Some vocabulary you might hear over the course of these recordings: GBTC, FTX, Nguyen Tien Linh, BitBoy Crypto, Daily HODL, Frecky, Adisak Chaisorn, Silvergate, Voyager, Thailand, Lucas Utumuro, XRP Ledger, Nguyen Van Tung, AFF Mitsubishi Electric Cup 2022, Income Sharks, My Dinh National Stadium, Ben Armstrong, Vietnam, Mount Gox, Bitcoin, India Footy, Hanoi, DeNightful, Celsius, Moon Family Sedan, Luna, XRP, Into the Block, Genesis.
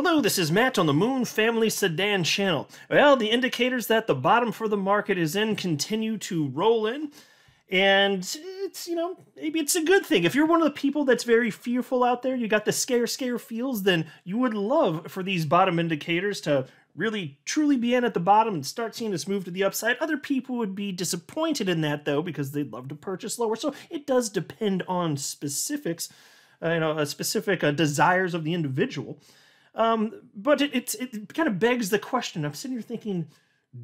Hello, this is Matt on the Moon Family Sedan channel. Well, the indicators that the bottom for the market is in continue to roll in, and it's, you know, maybe it's a good thing. If you're one of the people that's very fearful out there, you got the scare feels, then you would love for these bottom indicators to really truly be in at the bottom and start seeing this move to the upside. Other people would be disappointed in that, though, because they'd love to purchase lower. So it does depend on specifics, specific desires of the individual. But it kind of begs the question. I'm sitting here thinking,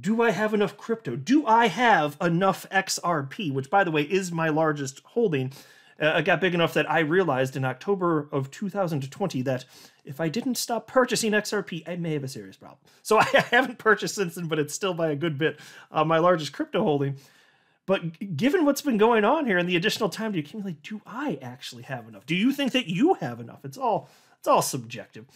do I have enough crypto? Do I have enough XRP, which, by the way, is my largest holding? It got big enough that I realized in October of 2020 that if I didn't stop purchasing XRP, I may have a serious problem. So I haven't purchased since then, but it's still by a good bit my largest crypto holding. But given what's been going on here and the additional time to accumulate, do I actually have enough? Do you think that you have enough? It's all subjective.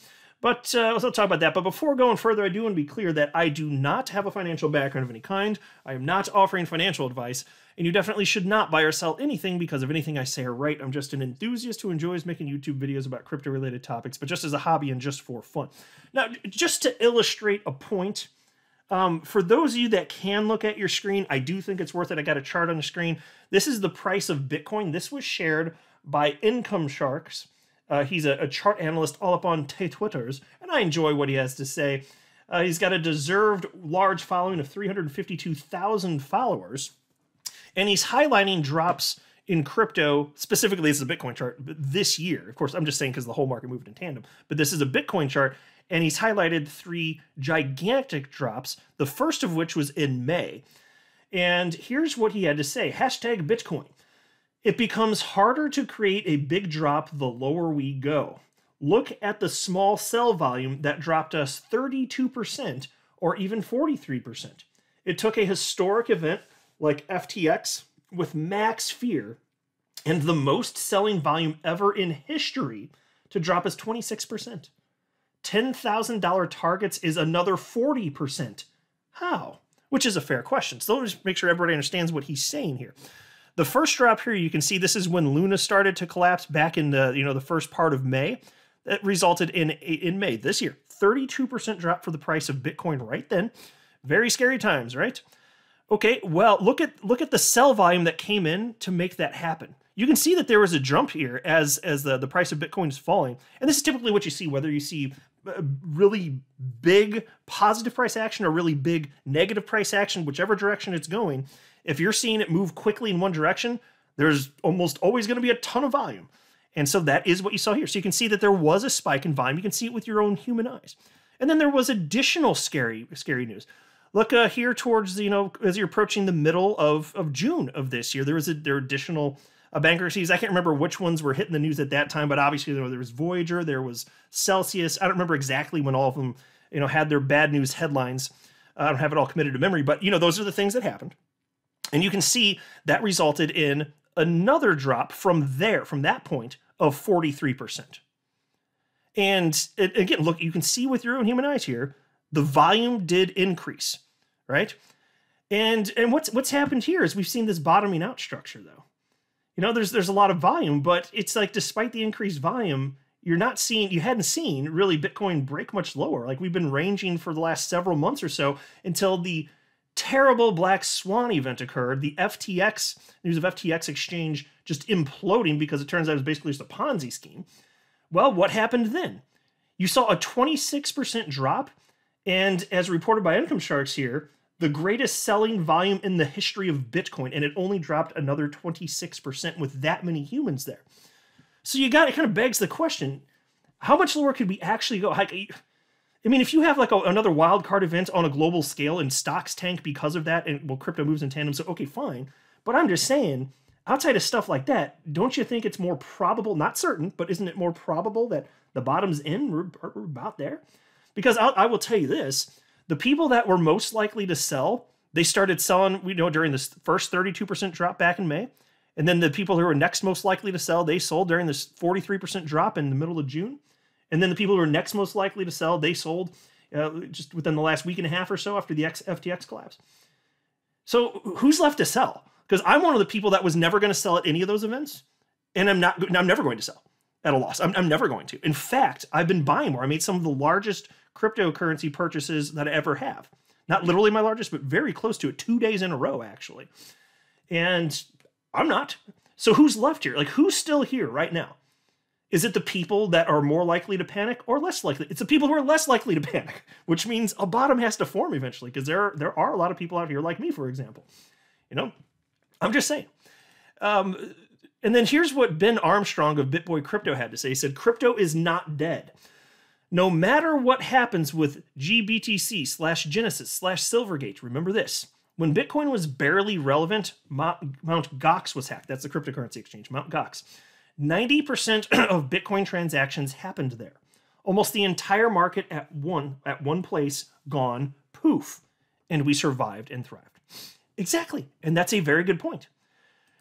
But let's not talk about that. But before going further, I do want to be clear that I do not have a financial background of any kind. I am not offering financial advice, and you definitely should not buy or sell anything because of anything I say or write. I'm just an enthusiast who enjoys making YouTube videos about crypto-related topics, but just as a hobby and just for fun. Now, just to illustrate a point, for those of you that can look at your screen, I do think it's worth it. I got a chart on the screen. This is the price of Bitcoin. This was shared by Income Sharks. He's a chart analyst all up on Twitters, and I enjoy what he has to say. He's got a deserved large following of 352,000 followers, and he's highlighting drops in crypto, specifically this is a Bitcoin chart, this year. Of course, I'm just saying because the whole market moved in tandem, but this is a Bitcoin chart, and he's highlighted three gigantic drops, the first of which was in May. And here's what he had to say, #Bitcoin. It becomes harder to create a big drop the lower we go. Look at the small sell volume that dropped us 32% or even 43%. It took a historic event like FTX with max fear and the most selling volume ever in history to drop us 26%. $10,000 targets is another 40%. How? Which is a fair question. So let me just make sure everybody understands what he's saying here. The first drop here, you can see this is when Luna started to collapse back in the, the first part of May. That resulted in May this year. 32% drop for the price of Bitcoin right then. Very scary times, right? Okay, well, look at the sell volume that came in to make that happen. You can see that there was a jump here as the price of Bitcoin is falling. And this is typically what you see, whether you see really big positive price action or really big negative price action, whichever direction it's going. If you're seeing it move quickly in one direction, there's almost always going to be a ton of volume. And so that is what you saw here. So you can see that there was a spike in volume. You can see it with your own human eyes. And then there was additional scary news. Look here towards, as you're approaching the middle of June of this year, there were additional bankruptcies. I can't remember which ones were hitting the news at that time, but obviously there was Voyager, there was Celsius. I don't remember exactly when all of them, had their bad news headlines. I don't have it all committed to memory, but, those are the things that happened. And you can see that resulted in another drop from that point, of 43%. And again, look, you can see with your own human eyes here, the volume did increase, right? And what's happened here is we've seen this bottoming out structure, though. There's a lot of volume, but it's like despite the increased volume, you hadn't seen really Bitcoin break much lower. Like we've been ranging for the last several months or so until the terrible black swan event occurred. The FTX news of FTX exchange just imploding because it turns out it was basically just a Ponzi scheme. Well, what happened then? You saw a 26% drop, and as reported by Income Sharks here, the greatest selling volume in the history of Bitcoin, and it only dropped another 26% with that many humans there. So it kind of begs the question: how much lower could we actually go? I mean, if you have like another wild card event on a global scale and stocks tank because of that, and well, crypto moves in tandem, so okay, fine. But I'm just saying, outside of stuff like that, don't you think it's more probable, not certain, but isn't it more probable that the bottom's in, we're about there? Because I will tell you this, the people that were most likely to sell, they started selling, during this first 32% drop back in May. And then the people who were next most likely to sell, they sold during this 43% drop in the middle of June. And then the people who were next most likely to sell, they sold just within the last week and a half or so after the FTX collapse. So who's left to sell? Because I'm one of the people that was never going to sell at any of those events, and I'm never going to sell. at a loss. I'm never going to. In fact, I've been buying more. I made some of the largest cryptocurrency purchases that I ever have. Not literally my largest, but very close to it, 2 days in a row, actually. And I'm not. So who's left here? Like, who's still here right now? Is it the people that are more likely to panic or less likely? It's the people who are less likely to panic, which means a bottom has to form eventually, because there are a lot of people out here like me, for example. You know, I'm just saying. And then here's what Ben Armstrong of BitBoy Crypto had to say. He said, crypto is not dead. No matter what happens with GBTC / Genesis / Silvergate, remember this. When Bitcoin was barely relevant, Mount Gox was hacked. That's the cryptocurrency exchange, Mount Gox. 90% of Bitcoin transactions happened there. Almost the entire market at one place gone, poof. And we survived and thrived. Exactly. And that's a very good point.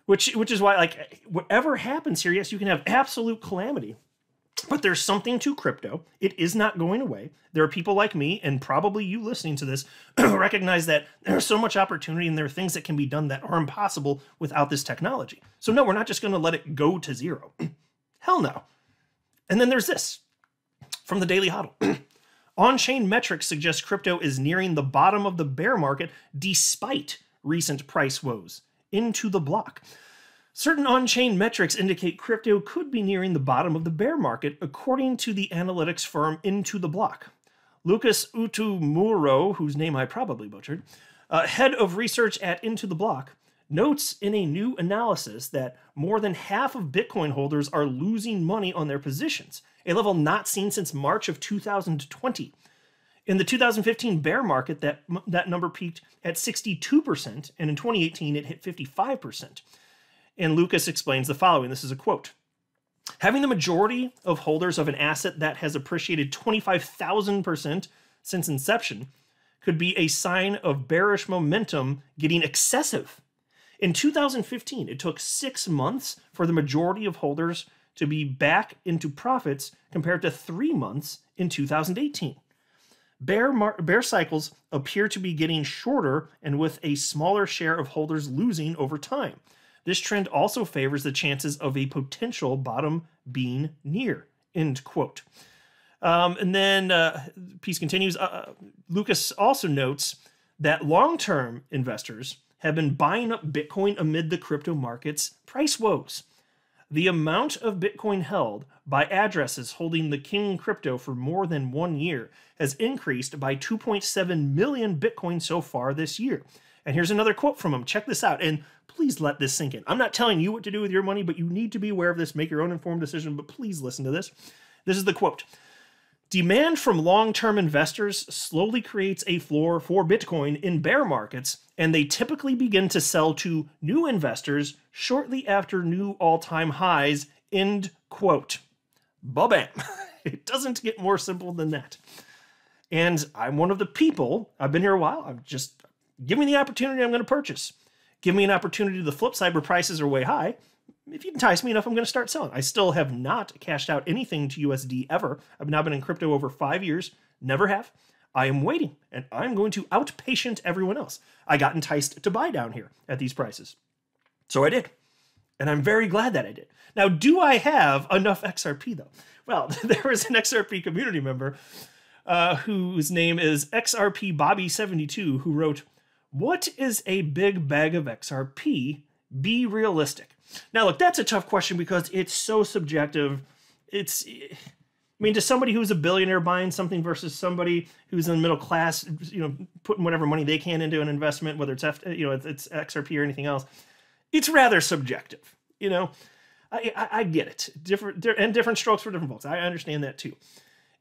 Which is why, like, whatever happens here, yes, you can have absolute calamity, but there's something to crypto. It is not going away. There are people like me, and probably you listening to this, recognize that there's so much opportunity and there are things that can be done that are impossible without this technology. So no, we're not just going to let it go to zero. Hell no. And then there's this from the Daily HODL. On-chain metrics suggest crypto is nearing the bottom of the bear market despite recent price woes. Into the Block. Certain on-chain metrics indicate crypto could be nearing the bottom of the bear market, according to the analytics firm Into the Block. Lucas Utumuro, whose name I probably butchered, head of research at Into the Block, notes in a new analysis that more than half of Bitcoin holders are losing money on their positions, a level not seen since March of 2020. In the 2015 bear market, that number peaked at 62%, and in 2018, it hit 55%. And Lucas explains the following. This is a quote. Having the majority of holders of an asset that has appreciated 25,000% since inception could be a sign of bearish momentum getting excessive. In 2015, it took 6 months for the majority of holders to be back into profits compared to 3 months in 2018. Bear cycles appear to be getting shorter and with a smaller share of holders losing over time. This trend also favors the chances of a potential bottom being near, end quote. And then the piece continues. Lucas also notes that long-term investors have been buying up Bitcoin amid the crypto market's price woes. The amount of Bitcoin held by addresses holding the King crypto for more than 1 year has increased by 2.7 million Bitcoin so far this year. And here's another quote from him. Check this out, and please let this sink in. I'm not telling you what to do with your money, but you need to be aware of this. Make your own informed decision, but please listen to this. This is the quote. Demand from long-term investors slowly creates a floor for Bitcoin in bear markets, and they typically begin to sell to new investors shortly after new all-time highs, end quote. Ba-bam. It doesn't get more simple than that. And I'm one of the people, I've been here a while, I'm just, give me the opportunity, I'm going to purchase. Give me an opportunity to the flip side where prices are way high. If you entice me enough, I'm going to start selling. I still have not cashed out anything to USD ever. I've now been in crypto over 5 years. Never have. I am waiting, and I'm going to outpatient everyone else. I got enticed to buy down here at these prices. So I did. And I'm very glad that I did. Now, do I have enough XRP, though? Well, there was an XRP community member whose name is XRP Bobby72 who wrote, what is a big bag of XRP? Be realistic. Now, look, that's a tough question because it's so subjective. It's, I mean, to somebody who's a billionaire buying something versus somebody who's in the middle class, you know, putting whatever money they can into an investment, whether it's, it's XRP or anything else, it's rather subjective. You know, I get it. Different strokes for different folks. I understand that too.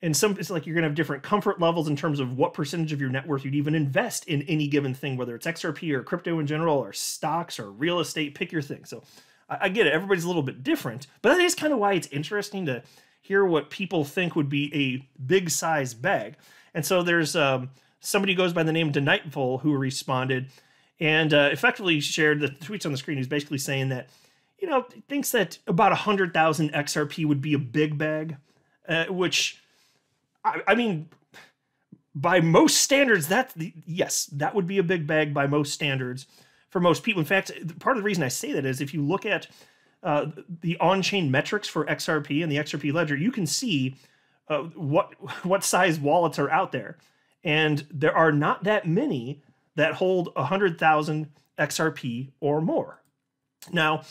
And some, it's like you're going to have different comfort levels in terms of what percentage of your net worth you'd even invest in any given thing, whether it's XRP or crypto in general or stocks or real estate, pick your thing. So I get it. Everybody's a little bit different, but that is kind of why it's interesting to hear what people think would be a big size bag. And so there's somebody who goes by the name DeNightful who responded and effectively shared the tweets on the screen. He's basically saying that, you know, thinks that about 100,000 XRP would be a big bag, which... I mean, by most standards, yes, that would be a big bag by most standards for most people. In fact, part of the reason I say that is if you look at the on-chain metrics for XRP and the XRP Ledger, you can see what size wallets are out there. And there are not that many that hold 100,000 XRP or more. Now,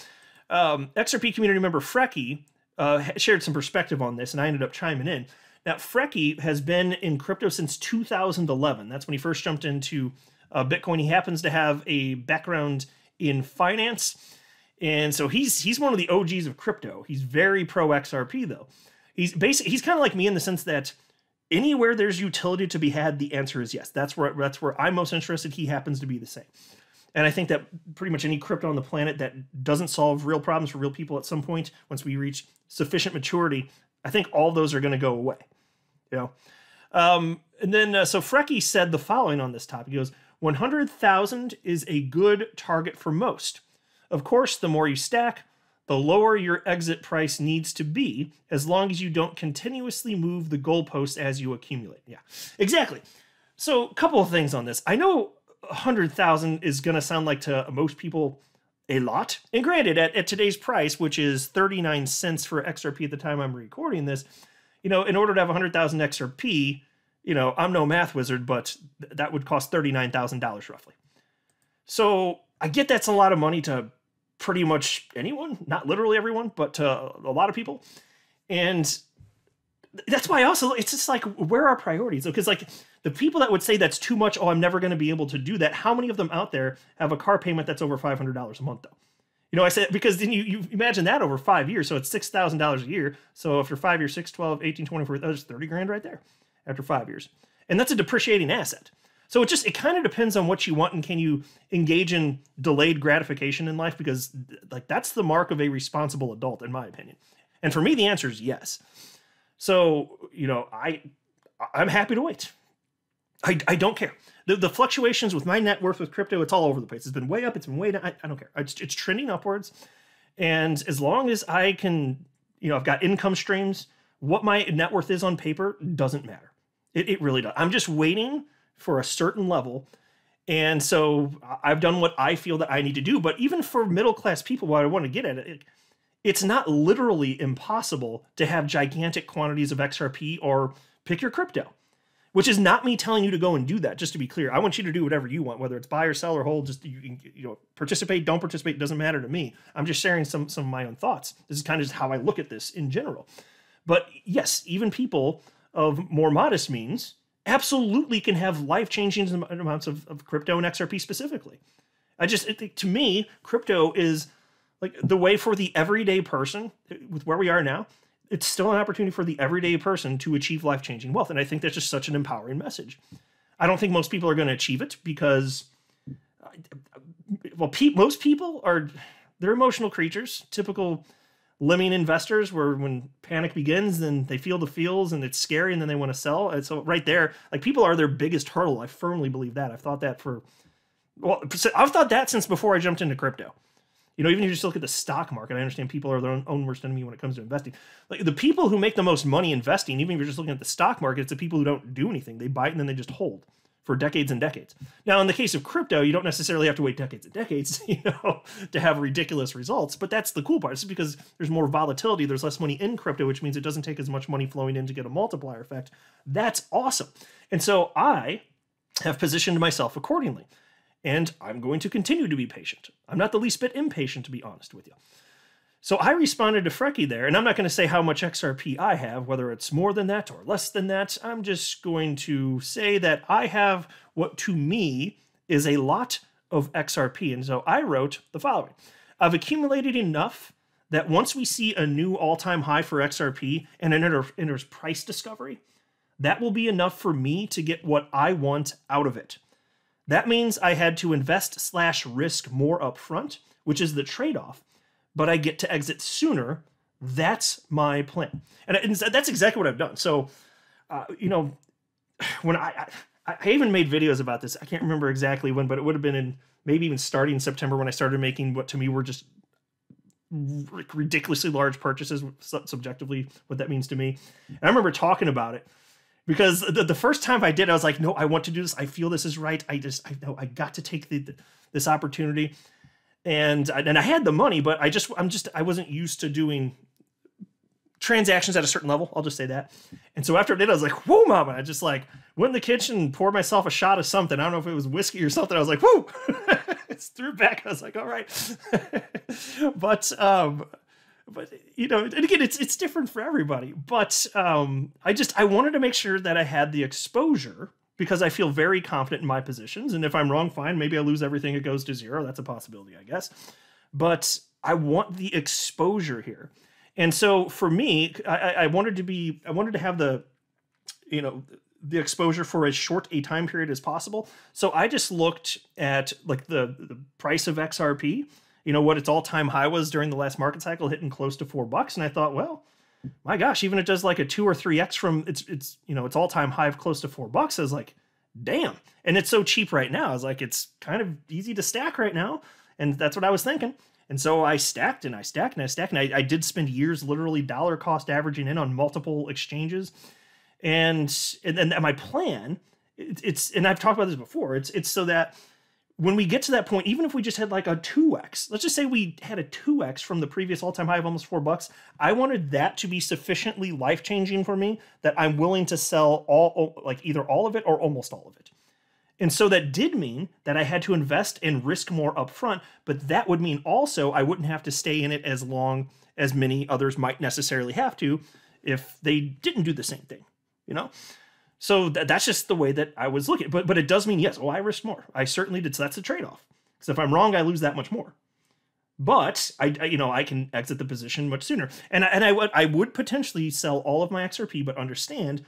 XRP community member Frecky shared some perspective on this, and I ended up chiming in. Now, Frecky has been in crypto since 2011. That's when he first jumped into Bitcoin. He happens to have a background in finance, and so he's one of the OGs of crypto. He's very pro XRP, though. He's kind of like me in the sense that anywhere there's utility to be had, the answer is yes. That's where I'm most interested. He happens to be the same. And I think that pretty much any crypto on the planet that doesn't solve real problems for real people at some point, once we reach sufficient maturity, I think all those are going to go away. You know? And then, so Frecky said the following on this topic. He goes, 100,000 is a good target for most. Of course, the more you stack, the lower your exit price needs to be, as long as you don't continuously move the goalposts as you accumulate. Yeah, exactly. So a couple of things on this. I know 100,000 is going to sound like to most people a lot. And granted, at today's price, which is 39 cents for XRP at the time I'm recording this, you know, in order to have 100,000 XRP, you know, I'm no math wizard, but that would cost $39,000 roughly. So I get that's a lot of money to pretty much anyone, not literally everyone, but to a lot of people. And that's why also it's just like, where are priorities? Because like the people that would say that's too much, oh, I'm never going to be able to do that. How many of them out there have a car payment that's over $500 a month though? You know, I said, because then you imagine that over 5 years. So it's $6,000 a year. So after 5 years, 6, 12, 18, 24, that's 30 grand right there after 5 years. And that's a depreciating asset. So it just, it kind of depends on what you want and can you engage in delayed gratification in life? Because like, that's the mark of a responsible adult, in my opinion. And for me, the answer is yes. So, you know, I'm happy to wait. I don't care. The fluctuations with my net worth with crypto, it's all over the place. It's been way up. It's been way down. I don't care. It's trending upwards. And as long as I can, you know, I've got income streams, what my net worth is on paper doesn't matter. It really does. I'm just waiting for a certain level. And so I've done what I feel that I need to do. But even for middle-class people, what I want to get at it, it's not literally impossible to have gigantic quantities of XRP or pick your crypto, which is not me telling you to go and do that. Just to be clear, I want you to do whatever you want, whether it's buy or sell or hold, just, you know, participate, don't participate, doesn't matter to me. I'm just sharing some of my own thoughts. This is kind of just how I look at this in general. But yes, even people of more modest means absolutely can have life-changing amounts of crypto and XRP specifically. To me, crypto is like the way for the everyday person with where we are now. It's still an opportunity for the everyday person to achieve life-changing wealth. And I think that's just such an empowering message. I don't think most people are going to achieve it because, well, most people are, they're emotional creatures, typical lemming investors, where when panic begins, then they feel the feels and it's scary and then they want to sell. And so right there, like, people are their biggest hurdle. I firmly believe that. I've thought that since before I jumped into crypto. You know, even if you just look at the stock market, I understand people are their own worst enemy when it comes to investing. Like, the people who make the most money investing, even if you're just looking at the stock market, it's the people who don't do anything. They buy it and then they just hold for decades and decades. Now, in the case of crypto, you don't necessarily have to wait decades and decades, you know, to have ridiculous results. But that's the cool part. It's because there's more volatility. There's less money in crypto, which means it doesn't take as much money flowing in to get a multiplier effect. That's awesome. And so I have positioned myself accordingly. And I'm going to continue to be patient. I'm not the least bit impatient, to be honest with you. So I responded to Frecky there, and I'm not going to say how much XRP I have, whether it's more than that or less than that. I'm just going to say that I have what to me is a lot of XRP. And so I wrote the following. I've accumulated enough that once we see a new all-time high for XRP and it enters price discovery, that will be enough for me to get what I want out of it. That means I had to invest/risk more upfront, which is the trade-off, but I get to exit sooner. That's my plan. And that's exactly what I've done. So, you know, when I even made videos about this. I can't remember exactly when, but it would have been in maybe even starting September when I started making what to me were just ridiculously large purchases, subjectively, what that means to me. And I remember talking about it. Because the first time I did, I was like, no, I want to do this. I feel this is right. I got to take this opportunity. And I had the money, but I wasn't used to doing transactions at a certain level. I'll just say that. And so after I did, I was like, whoa, mama. I just like went in the kitchen, poured myself a shot of something. I don't know if it was whiskey or something. I was like, whoo, it's threw back. I was like, all right. But you know, and again, it's different for everybody, but I wanted to make sure that I had the exposure, because I feel very confident in my positions. And if I'm wrong, fine, maybe I lose everything, it goes to zero. That's a possibility, I guess. But I want the exposure here. And so for me, I wanted to have the, you know, the exposure for as short a time period as possible. So I just looked at like the price of XRP, you know, what its all-time high was during the last market cycle, hitting close to $4. And I thought, well, my gosh, even it does like a 2 or 3x from its you know, its all-time high of close to $4. I was like, damn. And it's so cheap right now. I was like, it's kind of easy to stack right now. And that's what I was thinking. And so I stacked and I stacked and I stacked. And I did spend years literally dollar cost averaging in on multiple exchanges. And my plan, and I've talked about this before, it's so that when we get to that point, even if we just had like a 2x, let's just say we had a 2x from the previous all-time high of almost $4, I wanted that to be sufficiently life-changing for me that I'm willing to sell all, like either all of it or almost all of it. And so that did mean that I had to invest and risk more upfront, but that would mean also I wouldn't have to stay in it as long as many others might necessarily have to if they didn't do the same thing, you know? So that's just the way that I was looking. But it does mean, yes, well, I risked more. I certainly did. So that's a trade-off. Because if I'm wrong, I lose that much more. But, you know, I can exit the position much sooner. And I would potentially sell all of my XRP, but understand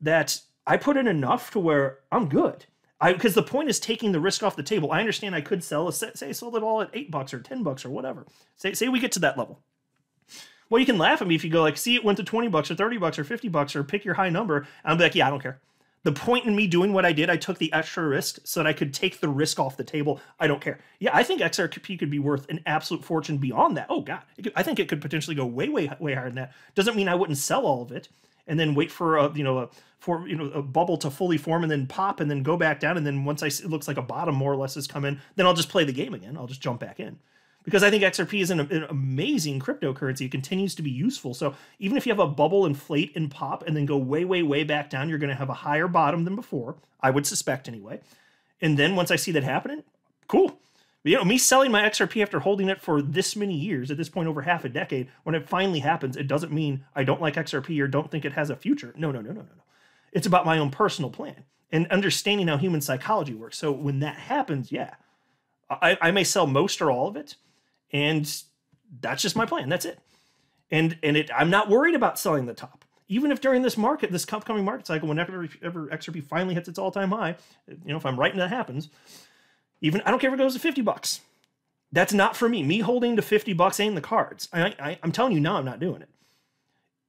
that I put in enough to where I'm good. Because the point is taking the risk off the table. I understand I could sell, say I sold it all at $8 or $10 or whatever. Say we get to that level. Well, you can laugh at me if you go like, see, it went to $20 or $30 or $50 or pick your high number. And I'll be like, yeah, I don't care. The point in me doing what I did, I took the extra risk so that I could take the risk off the table. I don't care. Yeah, I think XRP could be worth an absolute fortune beyond that. Oh, God. I think it could potentially go way, way, way higher than that. Doesn't mean I wouldn't sell all of it and then wait for a bubble to fully form and then pop and then go back down. And then once it looks like a bottom more or less has come in, then I'll just play the game again. I'll just jump back in. Because I think XRP is an amazing cryptocurrency. It continues to be useful. So even if you have a bubble inflate and pop and then go way, way, way back down, you're going to have a higher bottom than before, I would suspect anyway. And then once I see that happening, cool. But, you know, me selling my XRP after holding it for this many years, at this point over half a decade, when it finally happens, it doesn't mean I don't like XRP or don't think it has a future. No. It's about my own personal plan and understanding how human psychology works. So when that happens, yeah, I may sell most or all of it. And that's just my plan. That's it. And I'm not worried about selling the top. Even if during this market, this upcoming market cycle, whenever XRP finally hits its all-time high, you know, if I'm right and that happens, even I don't care if it goes to $50. That's not for me. Me holding to $50 ain't in the cards. I'm telling you now, I'm not doing it.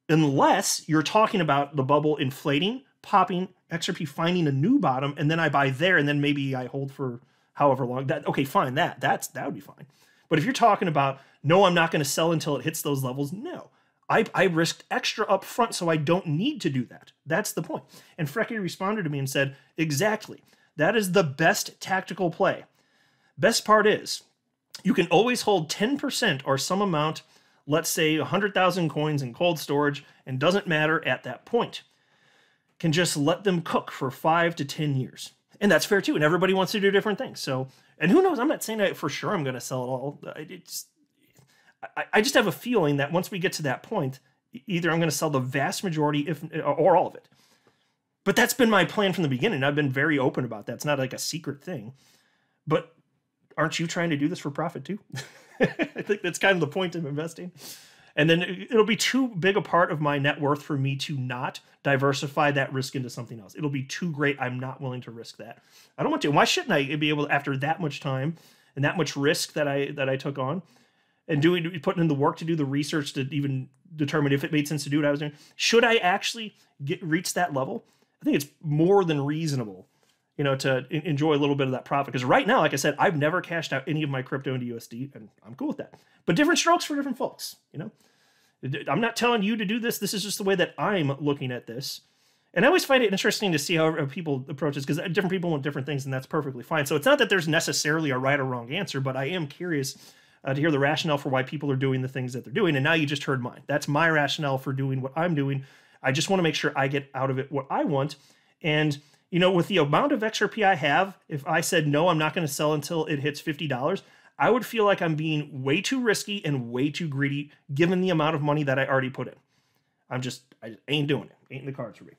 Unless you're talking about the bubble inflating, popping, XRP finding a new bottom, and then I buy there, and then maybe I hold for however long. That okay, fine. That would be fine. But if you're talking about, no, I'm not going to sell until it hits those levels, no. I risked extra up front, so I don't need to do that. That's the point. And Frecky responded to me and said, exactly. That is the best tactical play. Best part is, you can always hold 10% or some amount, let's say 100,000 coins in cold storage, and doesn't matter at that point. Can just let them cook for 5 to 10 years. And that's fair, too. And everybody wants to do different things. So, and who knows? I'm not saying that for sure I'm going to sell it all. I just have a feeling that once we get to that point, either I'm going to sell the vast majority or all of it. But that's been my plan from the beginning. I've been very open about that. It's not like a secret thing. But aren't you trying to do this for profit, too? I think that's kind of the point of investing. And then it'll be too big a part of my net worth for me to not diversify that risk into something else. It'll be too great. I'm not willing to risk that. I don't want to. Why shouldn't I be able to, after that much time and that much risk that I took on and putting in the work to do the research to even determine if it made sense to do what I was doing? Should I actually reach that level? I think it's more than reasonable, you know, to enjoy a little bit of that profit. Because right now, like I said, I've never cashed out any of my crypto into USD, and I'm cool with that. But different strokes for different folks, you know. I'm not telling you to do this. This is just the way that I'm looking at this. And I always find it interesting to see how people approach this, because different people want different things, and that's perfectly fine. So it's not that there's necessarily a right or wrong answer, but I am curious to hear the rationale for why people are doing the things that they're doing. And now you just heard mine. That's my rationale for doing what I'm doing. I just want to make sure I get out of it what I want. And, you know, with the amount of XRP I have, if I said, no, I'm not going to sell until it hits $50, I would feel like I'm being way too risky and way too greedy, given the amount of money that I already put in. I ain't doing it. Ain't in the cards for me.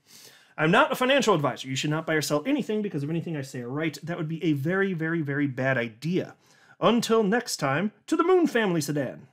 I'm not a financial advisor. You should not buy or sell anything because of anything I say or write. That would be a very, very, very bad idea. Until next time, to the Moon Family Sedan.